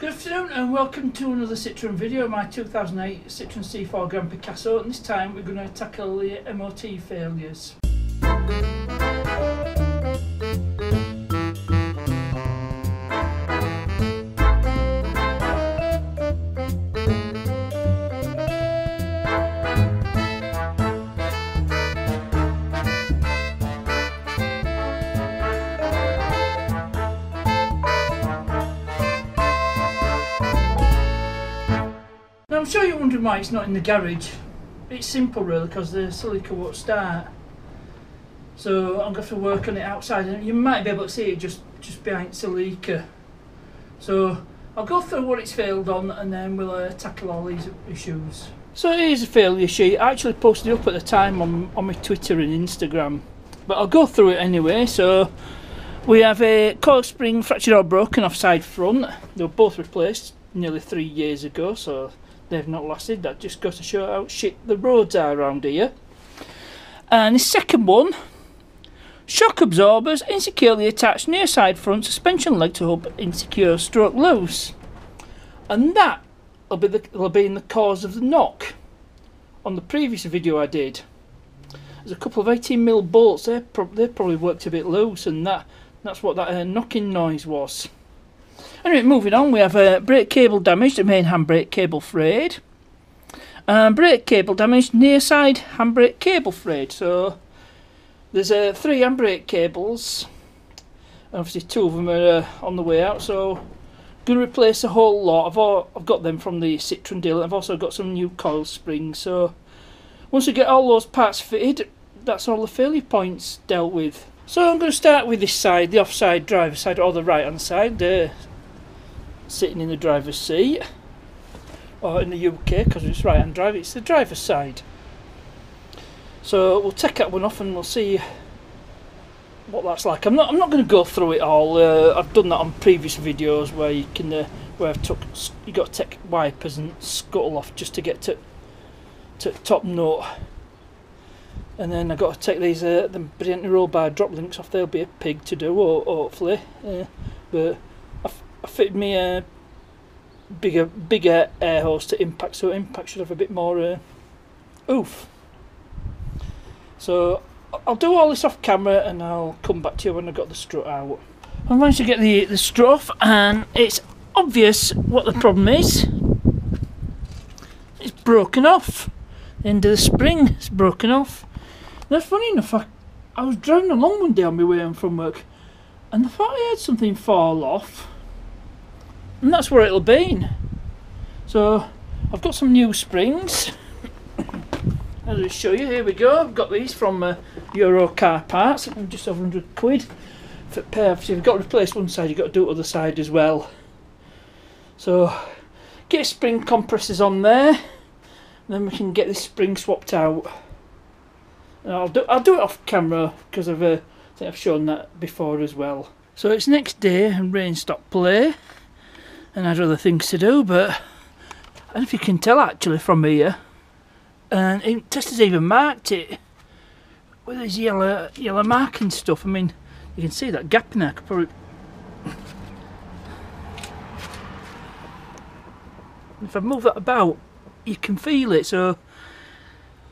Good afternoon and welcome to another Citroen video, my 2008 Citroen C4 Grand Picasso, and this time we're going to tackle the MOT failures. I'm sure you're wondering why it's not in the garage. It's simple really, because the silica won't start. So I'm going to have to work on it outside, and you might be able to see it just behind silica. So I'll go through what it's failed on and then we'll tackle all these issues. So here's a failure sheet. I actually posted it up at the time on my Twitter and Instagram, but I'll go through it anyway. So we have a coil spring fractured or broken off side front. They were both replaced nearly 3 years ago, so they've not lasted. That just goes to show how shit the roads are around here. And the second one, shock absorbers insecurely attached near side front suspension leg to hub insecure stroke loose, and that will be in the cause of the knock. On the previous video I did, there's a couple of 18mm bolts. They probably worked a bit loose, and that's what that knocking noise was. Anyway, moving on, we have a brake cable damaged, the main handbrake cable frayed. Brake cable damaged, near side handbrake cable frayed. So there's three handbrake cables. Obviously, two of them are on the way out, so I'm going to replace a whole lot. I've got them from the Citroen dealer. I've also got some new coil springs. So once we get all those parts fitted, that's all the failure points dealt with. So I'm going to start with this side, the offside driver's side, or the right hand side, sitting in the driver's seat, or in the UK, because it's right hand drive, it's the driver's side. So we'll take that one off and we'll see what that's like. I'm not going to go through it all. I've done that on previous videos where you can you got to take wipers and scuttle off just to get to top nut. And then I've got to take these the brilliant roll bar drop links off. They'll be a pig to do, hopefully. But I fitted me a bigger air hose to impact, so impact should have a bit more oof. So I'll do all this off camera and I'll come back to you when I've got the strut out. I managed to get the strut off, and it's obvious what the problem is. It's broken off. The end of the spring is broken off. Now, funny enough, I was driving along one day on my way home from work and I thought I heard something fall off, and that's where it'll be. So I've got some new springs. I'll just show you. Here we go. I've got these from Euro Car Parts, just over £100 for a pair. Obviously, if you've got to replace one side, you've got to do the other side as well. So get your spring compressors on there, and then we can get this spring swapped out. And I'll do it off camera, because I think I've shown that before as well. So it's next day and rain stopped play, and I had other things to do, but I don't know if you can tell actually from here. And Tesla's even marked it with his yellow marking stuff. I mean, you can see that gap in there. I could probably, if I move that about, you can feel it. So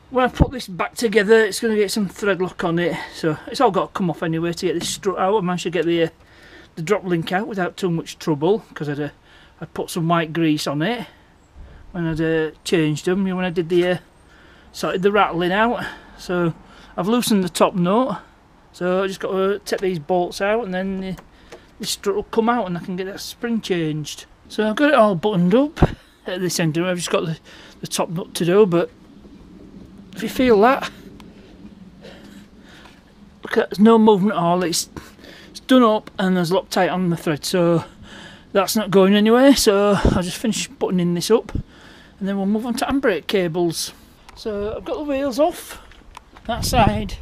when I put this back together, it's going to get some thread lock on it, so it's all got to come off anyway to get this strut out. I managed to get the drop link out without too much trouble, because I'd put some white grease on it when I'd changed them, when I did sorted the rattling out. So I've loosened the top nut, so I just got to take these bolts out, and then the strut will come out and I can get that spring changed. So I've got it all buttoned up at this end. I've just got the top nut to do, but if you feel that, look, there's no movement at all. It's done up and there's Loctite on the thread, so that's not going anywhere. So I'll just finish buttoning this up and then we'll move on to handbrake cables. So I've got the wheels off, that side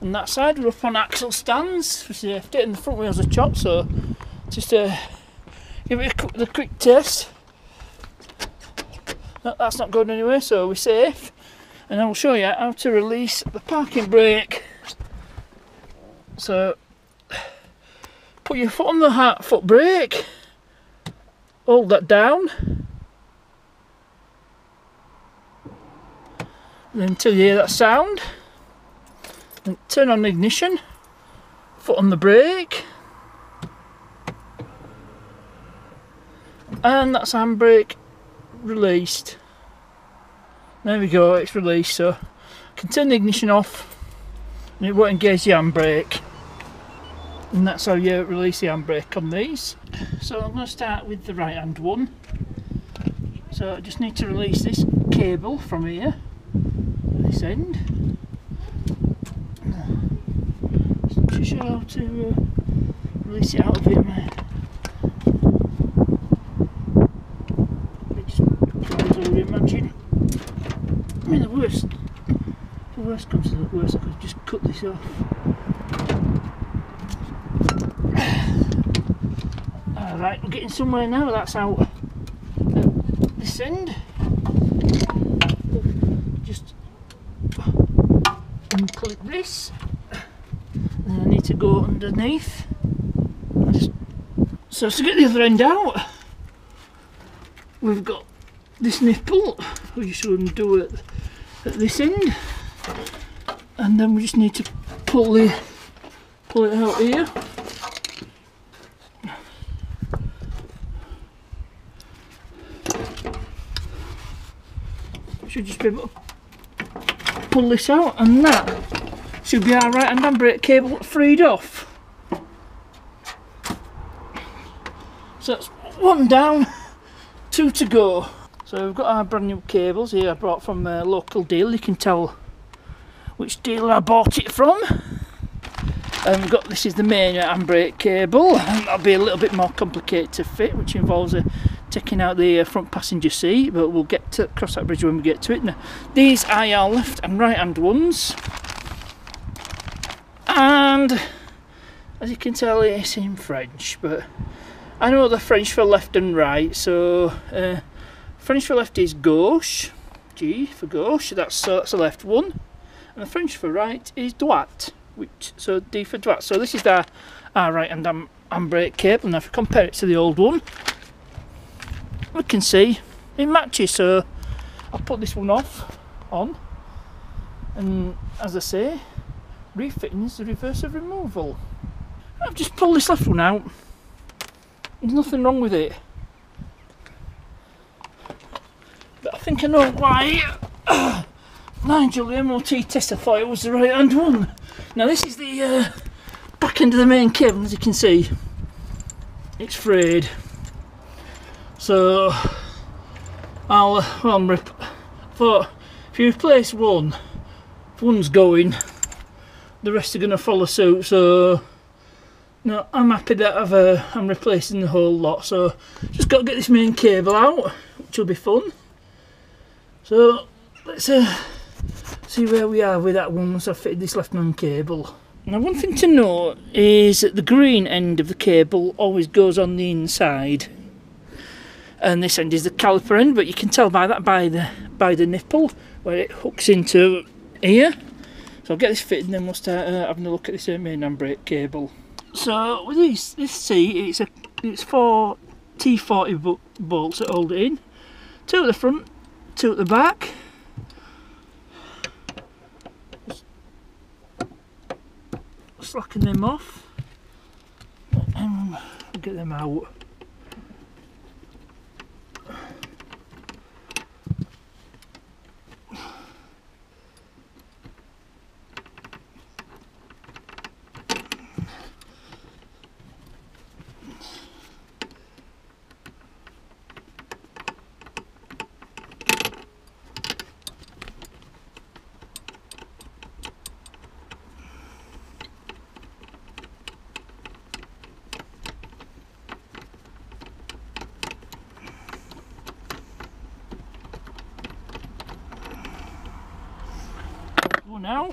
and that side. We're up on axle stands for safety, and the front wheels are chopped, so just give it the quick test. That's not going anywhere, so we're safe. And I'll show you how to release the parking brake. So put your foot on the foot brake hold that down, and until you hear that sound, and turn on the ignition, foot on the brake, and that's handbrake released. There we go, it's released, so I can turn the ignition off and it won't engage the handbrake. And that's how you release the handbrake on these. So I'm going to start with the right hand one. So I just need to release this cable from here, this end. Just show how to release it out of it. It just falls over, imagine. I mean, the worst comes to the worst, I could just cut this off. Alright, we're getting somewhere now, that's out this end. Just unclip this, and then I need to go underneath. So to get the other end out, we've got this nipple, we just undo it at this end, and then we just need to pull it out here. Should just be able to pull this out, and that should be our right hand handbrake cable freed off. So that's one down, two to go. So we've got our brand new cables here I brought from a local dealer. You can tell which dealer I bought it from. And we've got, this is the main handbrake cable, and that'll be a little bit more complicated to fit, which involves taking out the front passenger seat, but we'll get to cross that bridge when we get to it. Now, these are our left and right hand ones, and as you can tell it's in French, but I know the French for left and right, so French for left is gauche, G for gauche, that's the left one, and the French for right is droite, which, so D for droite. So this is our right hand handbrake cable, and if we compare it to the old one, we can see it matches. So I'll put this one off, on, and as I say, refitting is the reverse of removal. I've just pulled this left one out, there's nothing wrong with it. But I think I know why Nigel, the MOT tester, thought it was the right hand one. Now this is the back end of the main cable, as you can see. It's frayed. So if you replace one, if one's going, the rest are going to follow suit. So no, I'm happy that I'm replacing the whole lot. So just got to get this main cable out, which will be fun. So let's see where we are with that one once I've fitted this left hand cable. Now one thing to note is that the green end of the cable always goes on the inside, and this end is the caliper end, but you can tell by that, by the nipple where it hooks into here. So I'll get this fitted and then we'll start having a look at this main handbrake cable. So with this seat, it's four T40 bolts that hold it in, two at the front, two at the back. Just slacken them off and we'll get them out. Now,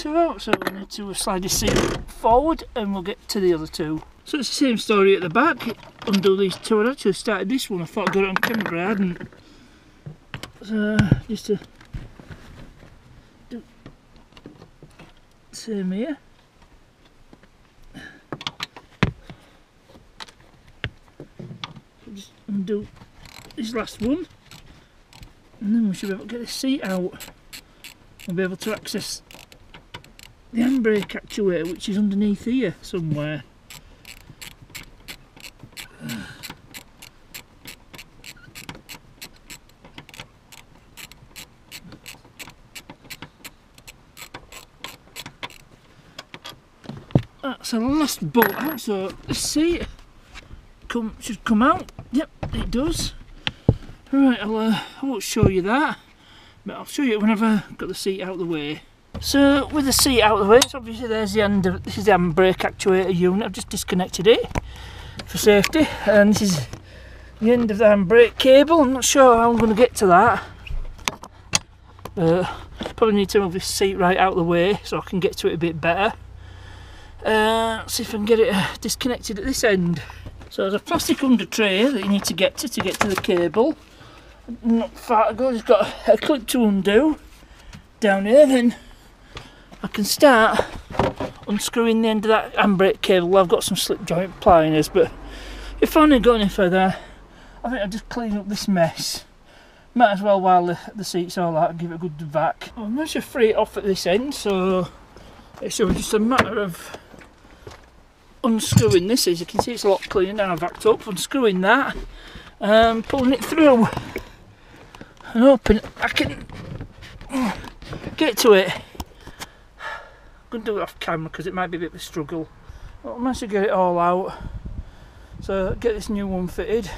center out, so we need to slide the seat forward and we'll get to the other two. So it's the same story at the back. Undo these two. I actually started this one, I thought I got it on camera, I hadn't. So just to do same here. Just undo this last one and then we should be able to get this seat out and be able to access the handbrake actuator, which is underneath here somewhere. That's the last bolt out, so the seat should come out. Yep, it does. Right, I won't show you that, but I'll show you it whenever I've got the seat out of the way. So with the seat out of the way, so obviously there's the end of, this is the handbrake actuator unit. I've just disconnected it for safety, and this is the end of the handbrake cable. I'm not sure how I'm going to get to that. Probably need to move this seat right out of the way so I can get to it a bit better. Let's see if I can get it disconnected at this end. So there's a plastic under tray that you need to get to the cable. Not far to go, just got a clip to undo down here, then I can start unscrewing the end of that handbrake cable. I've got some slip joint pliers, but if I hadn't got any further, I think I'll just clean up this mess. Might as well, while the seat's all out, give it a good vac. I've managed to free it off at this end, so it's just a matter of unscrewing this. As you can see, it's a lot cleaner now I've backed up. Unscrewing that and pulling it through and hoping I can get to it. I'm going to do it off camera because it might be a bit of a struggle. But I managed to get it all out, so get this new one fitted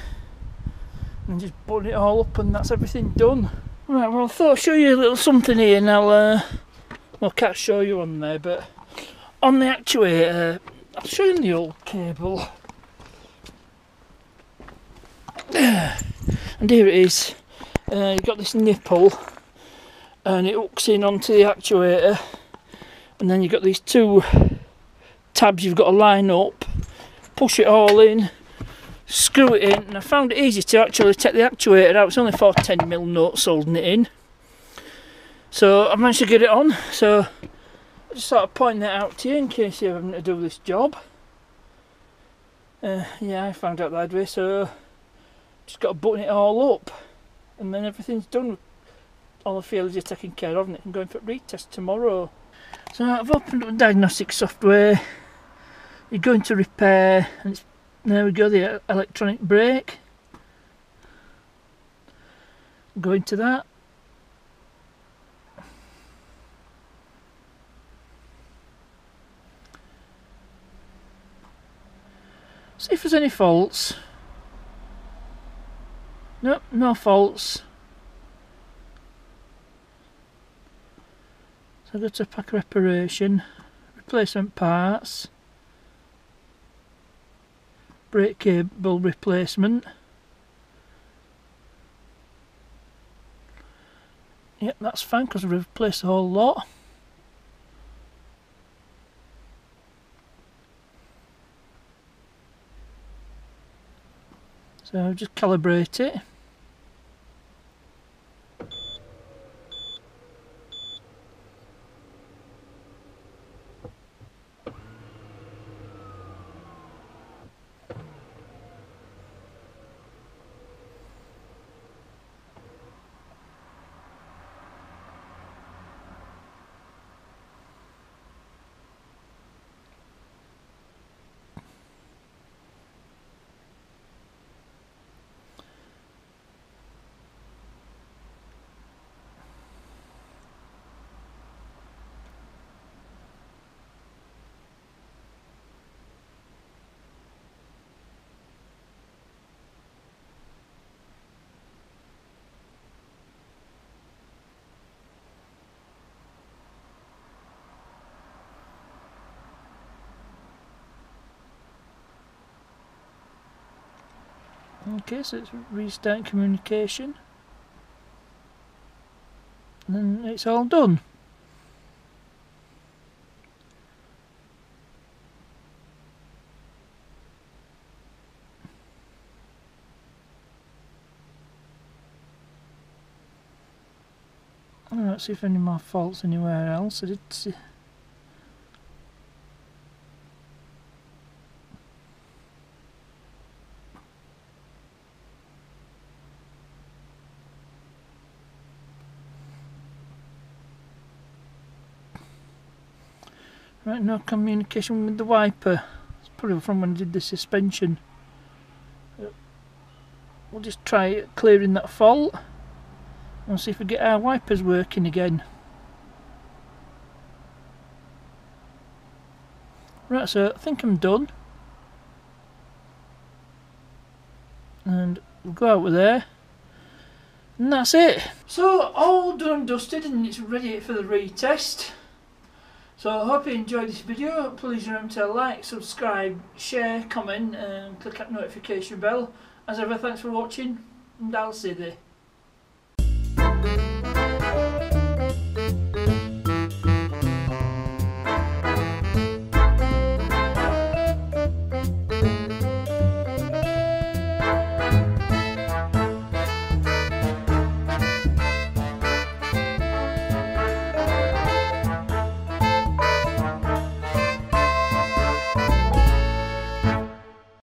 and just button it all up, and that's everything done. Right, well, I thought I'd show you a little something here now. Well, I can't show you on there, but on the actuator, I'll show you the old cable. And here it is. You've got this nipple and it hooks in onto the actuator, and then you've got these two tabs you've got to line up, push it all in, screw it in, and I found it easy to actually take the actuator out. It's only 4 10mm nuts holding it in. So I managed to get it on, so I just sort of point that out to you in case you're having to do this job. Yeah, I found out that way, so just got to button it all up and then everything's done. All the failures are taken care of and I'm going for a retest tomorrow. So I've opened up the diagnostic software, you're going to repair, and it's, there we go, the electronic brake. Go into that. See if there's any faults. Nope, no faults. So go to pack reparation, replacement parts, brake cable replacement. Yep, that's fine because we've replaced the whole lot. So just calibrate it. Okay, so it's restart communication and then it's all done. don't see if any more faults anywhere else. I did see. Right, no communication with the wiper. It's probably from when I did the suspension. We'll just try clearing that fault and see if we get our wipers working again. Right, so I think I'm done. And we'll go out with there. And that's it. So, all done and dusted, and it's ready for the retest. So I hope you enjoyed this video. Please remember to like, subscribe, share, comment and click that notification bell. As ever, thanks for watching and I'll see you there.